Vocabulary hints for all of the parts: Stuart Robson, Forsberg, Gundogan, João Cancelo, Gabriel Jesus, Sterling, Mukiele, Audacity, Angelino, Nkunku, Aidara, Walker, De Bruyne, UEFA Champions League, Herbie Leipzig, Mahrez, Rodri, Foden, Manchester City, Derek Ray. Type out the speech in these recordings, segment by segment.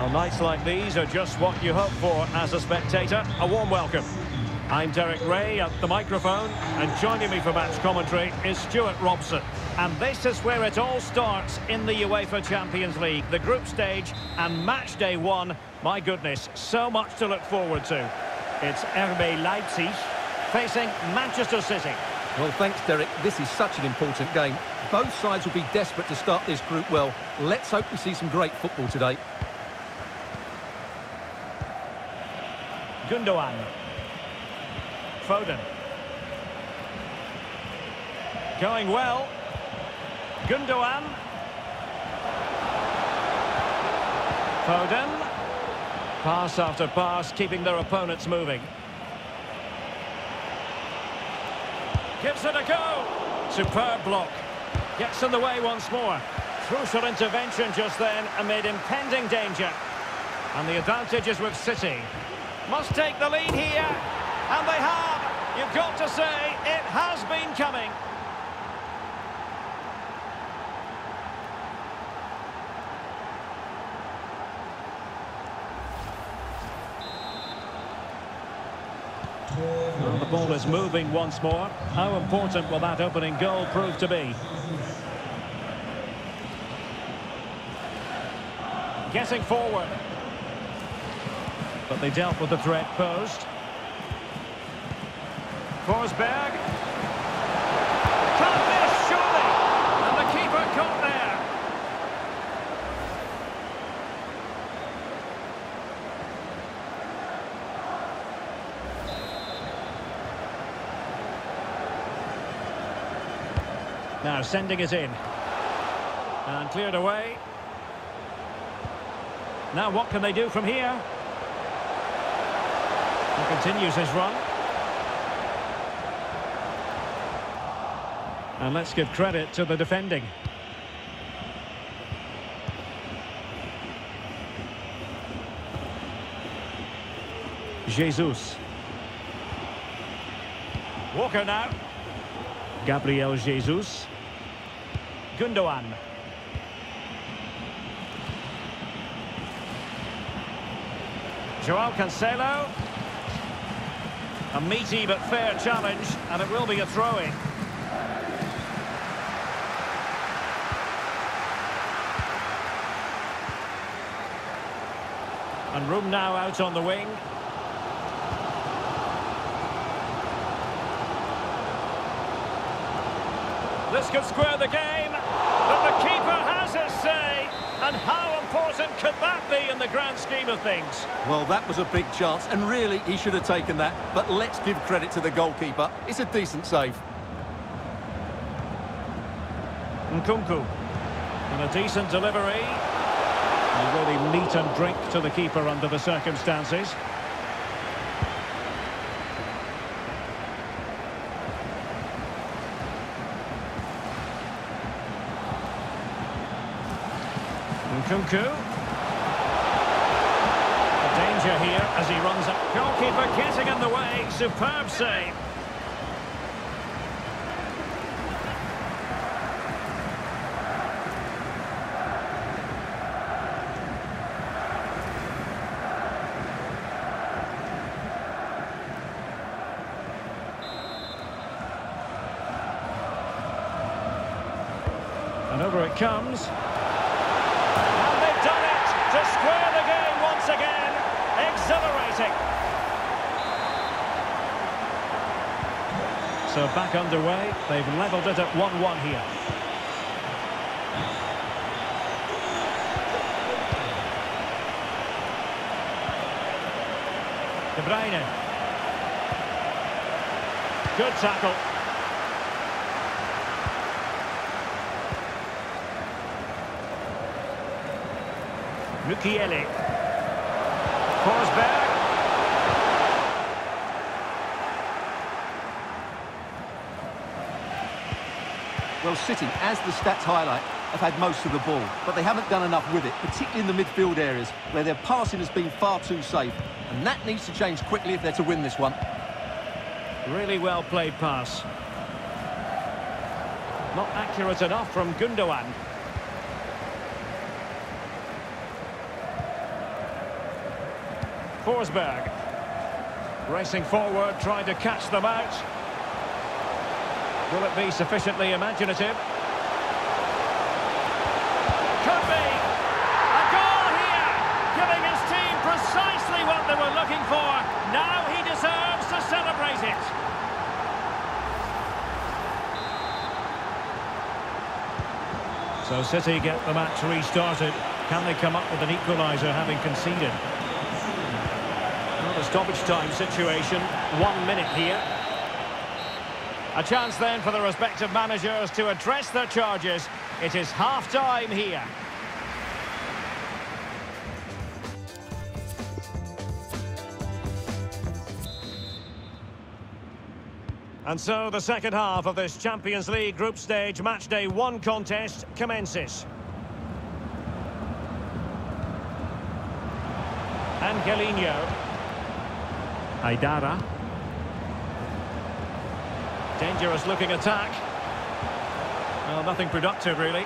Well, nights like these are just what you hope for as a spectator. A warm welcome. I'm Derek Ray at the microphone, and joining me for match commentary is Stuart Robson. And this is where it all starts in the UEFA Champions League, the group stage and match day one. My goodness, so much to look forward to. It's Herbie Leipzig facing Manchester City. Well, thanks, Derek. This is such an important game. Both sides will be desperate to start this group well. Let's hope we see some great football today. Gundogan. Foden. Going well. Gundogan. Foden. Pass after pass, keeping their opponents moving. Gives it a go. Superb block. Gets in the way once more. Crucial intervention just then amid impending danger. And the advantage is with City. Must take the lead here. And they have. You've got to say, it has been coming. Well, the ball is moving once more. How important will that opening goal prove to be? Getting forward. But they dealt with the threat posed. Forsberg. Can't miss, surely! And the keeper caught there. Now sending it in. And cleared away. Now what can they do from here? He continues his run. And let's give credit to the defending. Jesus. Walker now. Gabriel Jesus. Gundogan. João Cancelo. A meaty but fair challenge, and it will be a throw-in. And room now out on the wing. This could square the game, but the keeper has his say. And how important could that be in the grand scheme of things? Well, that was a big chance, and really he should have taken that. But let's give credit to the goalkeeper. It's a decent save. Nkunku. And a decent delivery. A really meat and drink to the keeper under the circumstances. Nkunku. The danger here as he runs up. Goalkeeper getting in the way. Superb save. And over it comes. And they've done it to square the game once again. Exhilarating. So back underway. They've levelled it at 1-1 here. De Bruyne. Good tackle. Mukiele. Forsberg. Well, City, as the stats highlight, have had most of the ball, but they haven't done enough with it, particularly in the midfield areas, where their passing has been far too safe. And that needs to change quickly if they're to win this one. Really well-played pass. Not accurate enough from Gundogan. Forsberg. Racing forward, trying to catch them out. Will it be sufficiently imaginative? Could be! A goal here! Giving his team precisely what they were looking for. Now he deserves to celebrate it. So City get the match restarted. Can they come up with an equaliser having conceded? Well, a stoppage time situation. 1 minute here. A chance then for the respective managers to address their charges. It is half-time here. And so the second half of this Champions League group stage matchday 1 contest commences. Angelino. Aidara. Dangerous looking attack. Well, nothing productive really.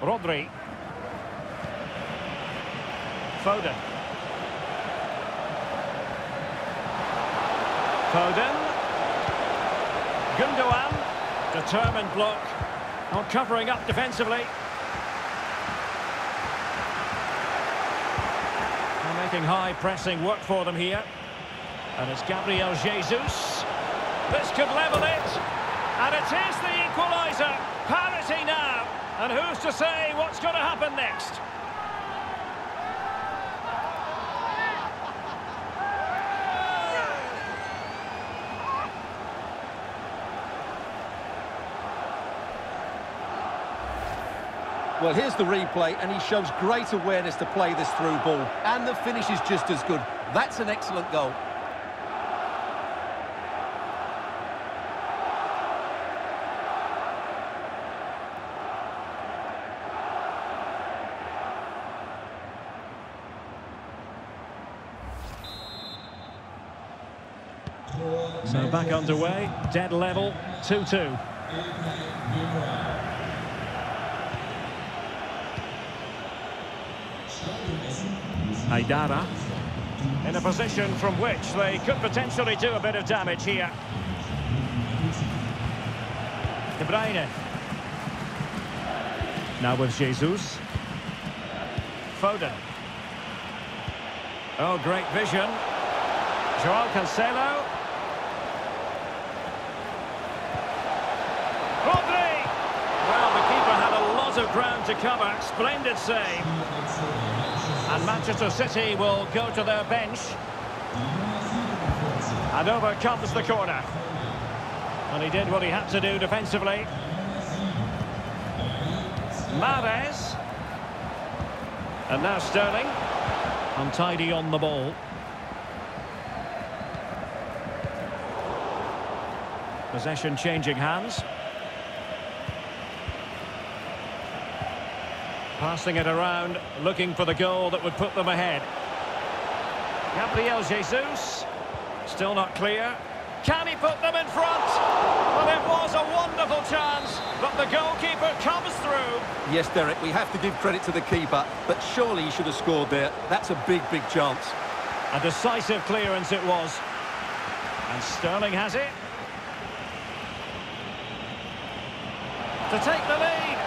Rodri. Foden. Gundogan. Determined block. Not covering up defensively. They're making high pressing work for them here. And it's Gabriel Jesus. This could level it. And it is the equaliser. Parity now. And who's to say what's going to happen next? Well, here's the replay, and he shows great awareness to play this through ball. And the finish is just as good. That's an excellent goal. So back underway, dead level, 2-2. Aidara in a position from which they could potentially do a bit of damage here. De Bruyne. Now with Jesus. Foden. Oh, great vision. João Cancelo. Rodri! Well, the keeper had a lot of ground to cover. Splendid save. And Manchester City will go to their bench. And over comes the corner. And he did what he had to do defensively. Mahrez. And now Sterling. Untidy on the ball. Possession changing hands. Passing it around, looking for the goal that would put them ahead. Gabriel Jesus, still not clear. Can he put them in front? Well, it was a wonderful chance, but the goalkeeper comes through. Yes, Derek, we have to give credit to the keeper, but surely he should have scored there. That's a big, big chance. A decisive clearance it was. And Sterling has it. To take the lead.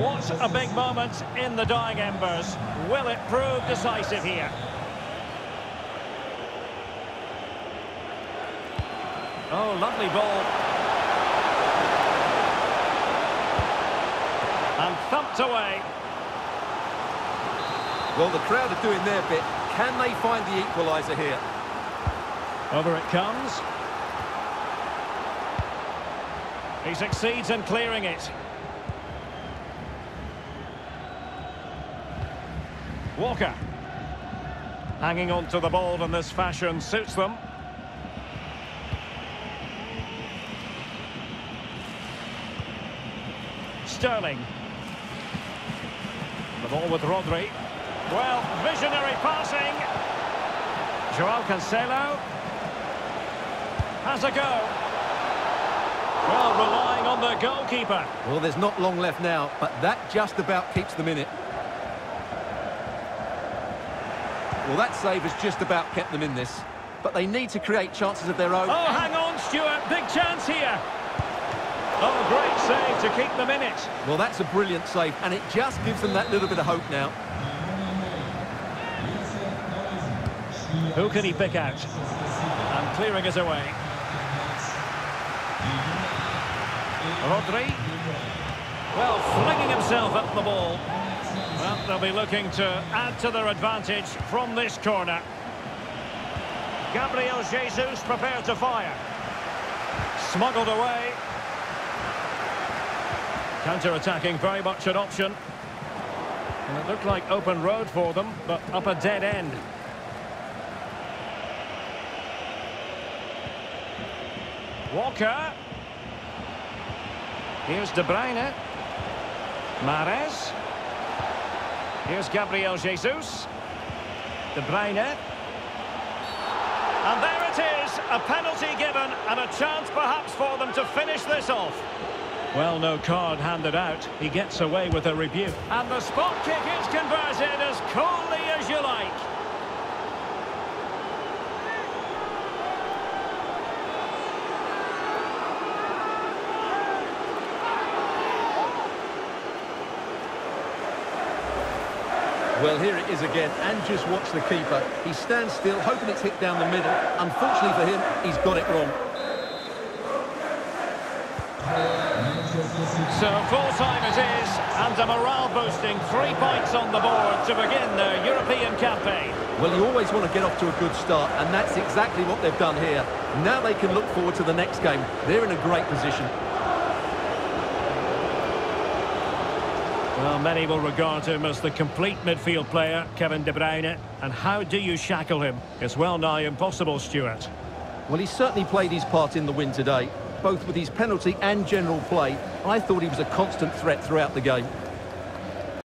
What a big moment in the dying embers. Will it prove decisive here? Oh, lovely ball. And thumped away. Well, the crowd are doing their bit. Can they find the equaliser here? Over it comes. He succeeds in clearing it. Walker hanging on to the ball in this fashion suits them. Sterling. The ball with Rodri. Well, visionary passing. João Cancelo has a go. Well, relying on the goalkeeper. Well, there's not long left now, but that just about keeps them in it. Well, that save has just about kept them in this. But they need to create chances of their own. Oh, hang on, Stuart. Big chance here. Oh, great save to keep them in it. Well, that's a brilliant save, and it just gives them that little bit of hope now. Who can he pick out? And clearing us away. Rodri. Well, flinging himself up the ball. Well, they'll be looking to add to their advantage from this corner. Gabriel Jesus prepared to fire. Smuggled away. Counter-attacking, very much an option. And it looked like open road for them, but up a dead end. Walker. Here's De Bruyne. Mahrez. Here's Gabriel Jesus. De Bruyne. And there it is, a penalty given and a chance perhaps for them to finish this off. Well, no card handed out. He gets away with a rebuke. And the spot kick is converted as coolly as you like. Well, here it is again, and just watch the keeper. He stands still, hoping it's hit down the middle. Unfortunately for him, he's got it wrong. So, full-time it is, and a morale-boosting 3 points on the board to begin their European campaign. Well, you always want to get off to a good start, and that's exactly what they've done here. Now they can look forward to the next game. They're in a great position. Well, many will regard him as the complete midfield player, Kevin De Bruyne. And how do you shackle him? It's well nigh impossible, Stuart. Well, he certainly played his part in the win today, both with his penalty and general play. I thought he was a constant threat throughout the game.